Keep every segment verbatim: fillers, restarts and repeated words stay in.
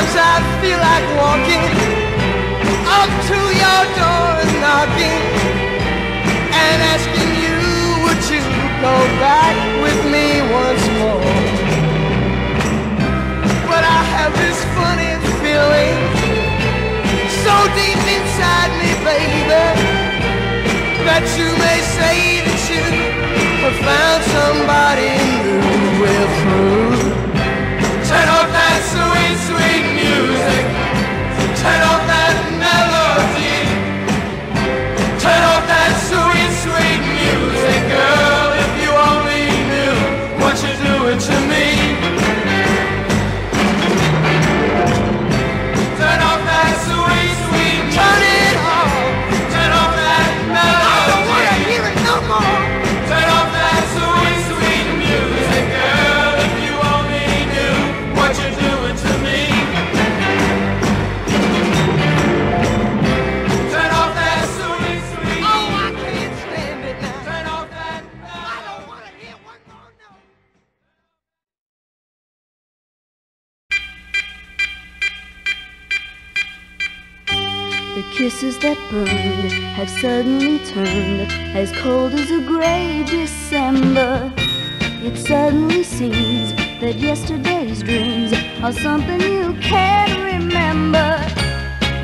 Sometimes I feel like walking up to your door and knocking and asking you, would you go back with me once more? But I have this funny feeling so deep inside me, baby, that you may say that you have found somebody new. We're through. Turn off that sweet, sweet music. Turn off that melody. Turn off that sweet, sweet music. Girl, if you only knew what you're doing to me. Turn off that sweet, sweet music. Turn it off. Turn off that melody. I don't want to hear it no more. Turn off that sweet, sweet music. Girl, if you only knew what you're doing to me. Turn off that sweet, sweet. Oh, I can't stand it now. Turn off that melody. I don't want to hear one more note. The kisses that burned have suddenly turned as cold as a gray December. It suddenly seems that yesterday's dreams are something you can't remember.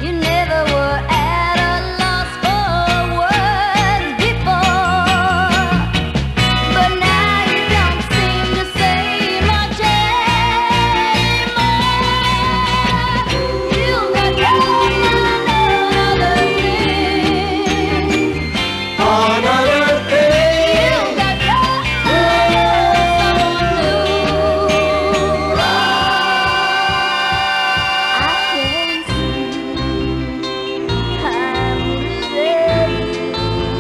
You never were at a loss for words before, but now you don't seem to say much anymore. You've got love on another thing. On another thing. You've got love on someone new. I can see I'm leaving, you're leaving me.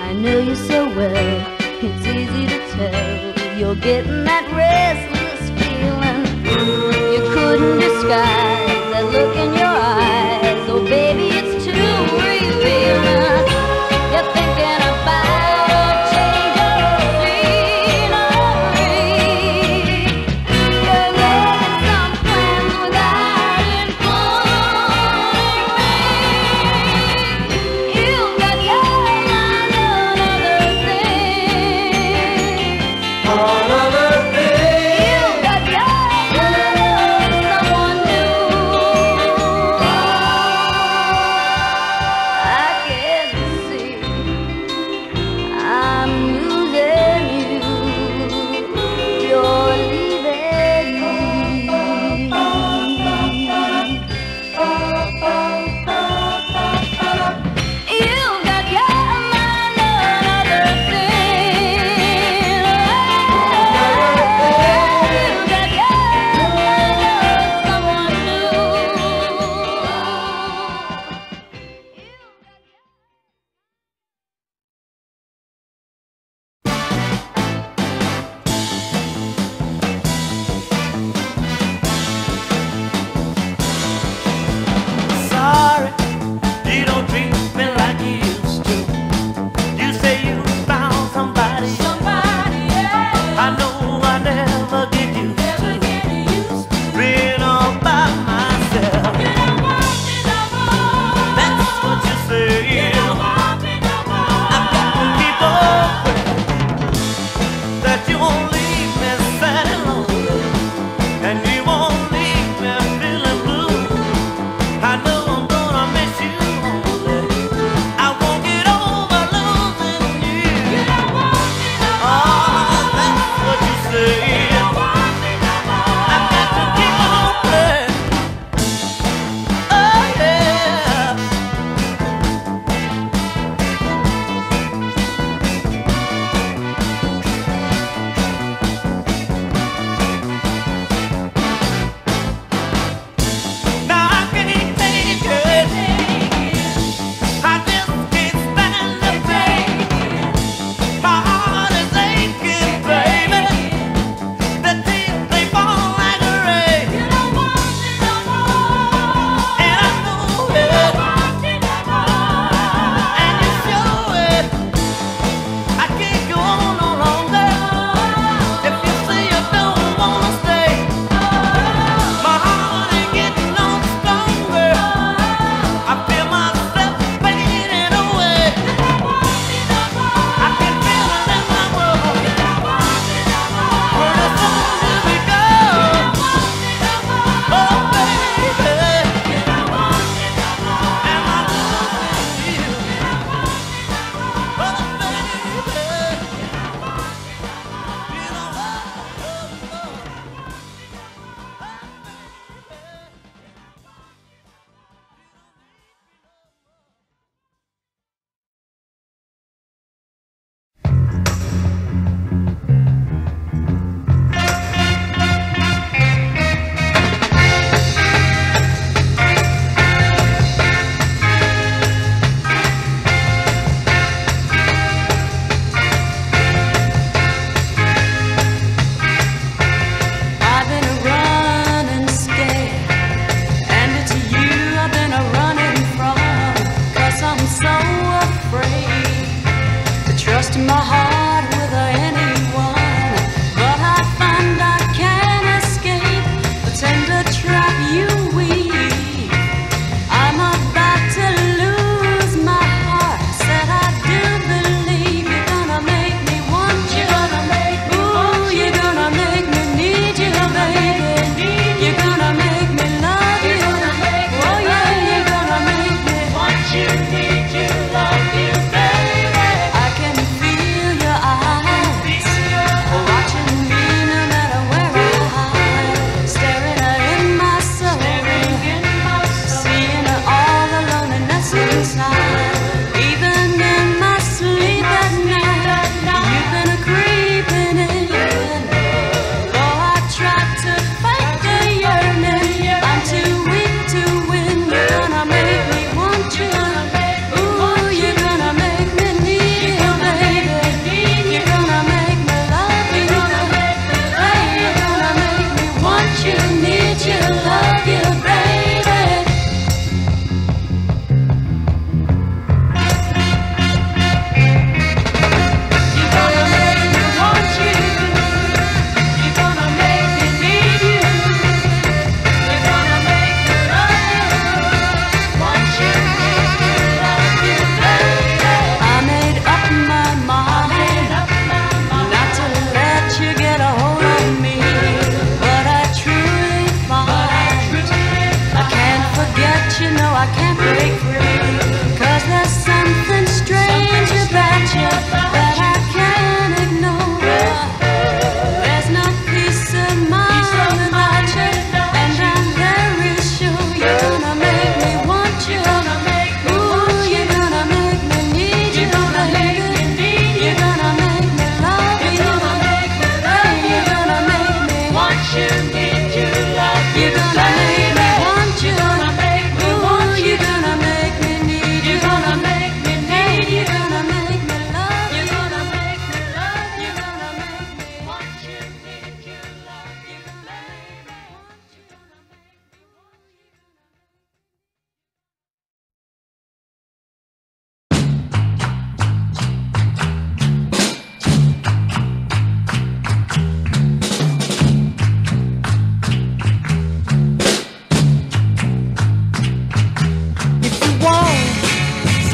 I know you so well, it's easy to tell. You're getting that restless feeling. You couldn't disguise that look in your eyes. Oh baby, it's too revealing. You're thinking about a change of scenery. You're making some plans without informing me. You've got your eye on another thing. On another thing. You've got your eye on someone new.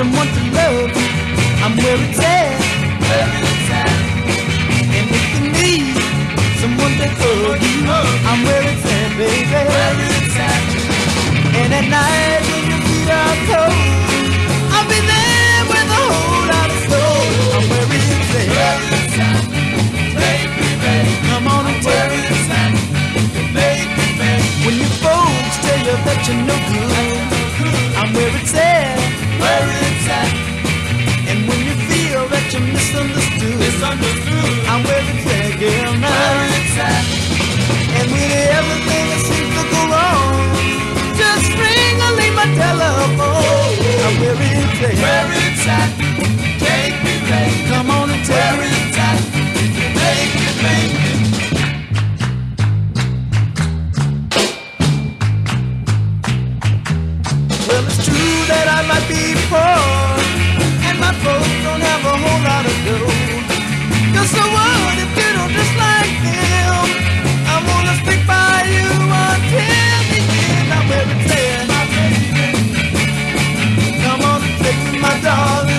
someone to love, I'm where it's at. And if you need someone to hug you, I'm where it's at, baby. And at night when your feet are cold, I'll be there with a whole lot of soul. I'm where it's at. Baby, baby, come on and tell me. Baby, baby, when your folks tell you that you're no good, I'm where it's at. Where it's at. And when you feel that you're misunderstood, misunderstood. I'm where it's at, girl, now. Where it's at. And when everything that seems to go wrong, just ring or leave my telephone. I'm where it's at. Where it's at. Take me back. Come on and tell me. Where it's at. Take me back. And my folks don't have a whole lot of dough. Cause so what if you don't just like them? I wanna stick by you until the end. I'm where it's at, my baby. Come on and take me, my darling.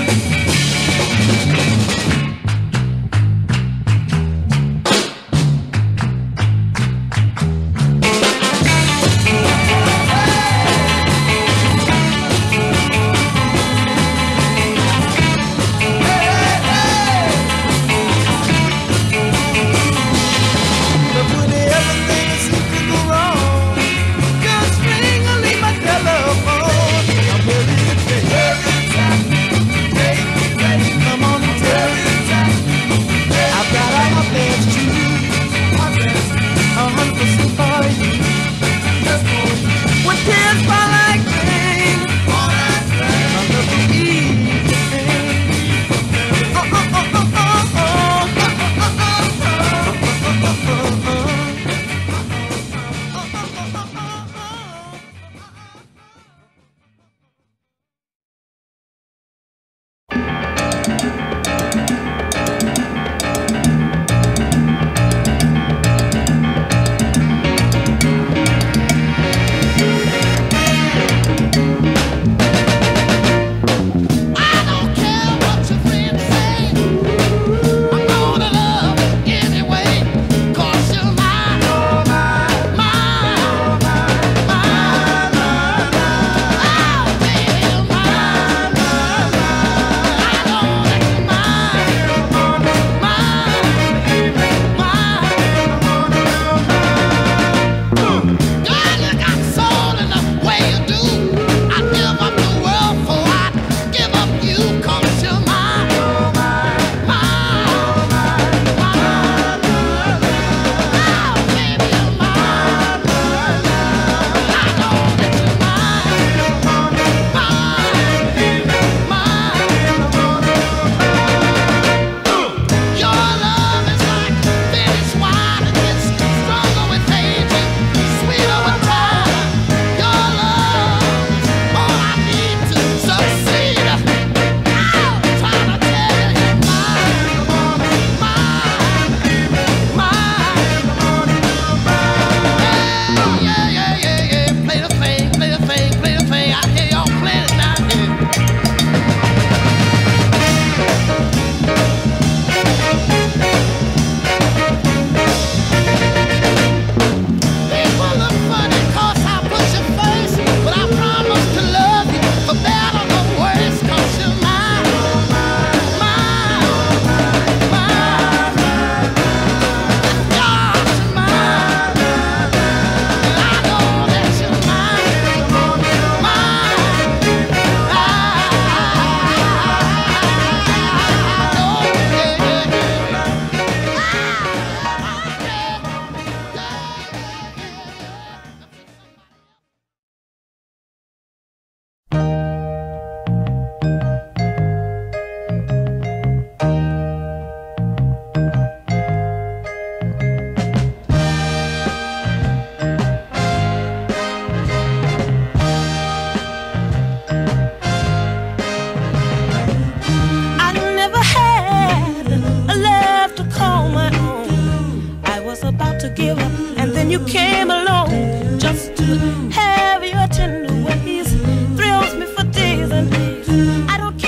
Have your tender ways, thrills me for days, and I don't care.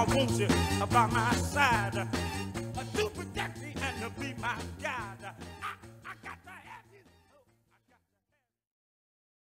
I want you by my side.